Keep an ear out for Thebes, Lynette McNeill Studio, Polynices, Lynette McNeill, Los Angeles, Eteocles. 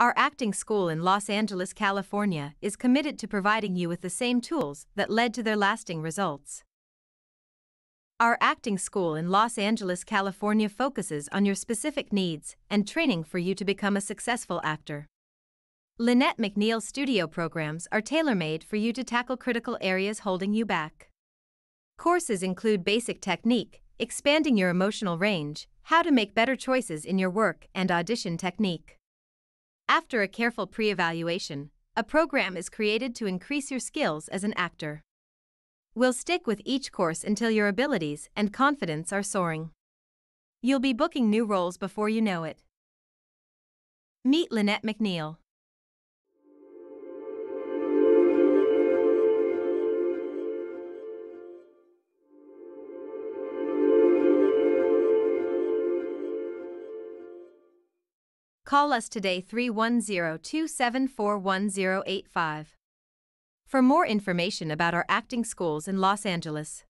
Our acting school in Los Angeles, California, is committed to providing you with the same tools that led to their lasting results. Our acting school in Los Angeles, California focuses on your specific needs and training for you to become a successful actor. Lynette McNeill's studio programs are tailor-made for you to tackle critical areas holding you back. Courses include basic technique, expanding your emotional range, how to make better choices in your work and audition technique. After a careful pre-evaluation, a program is created to increase your skills as an actor. We'll stick with each course until your abilities and confidence are soaring. You'll be booking new roles before you know it. Meet Lynette McNeill. Call us today 310-274-1085. For more information about our acting schools in Los Angeles.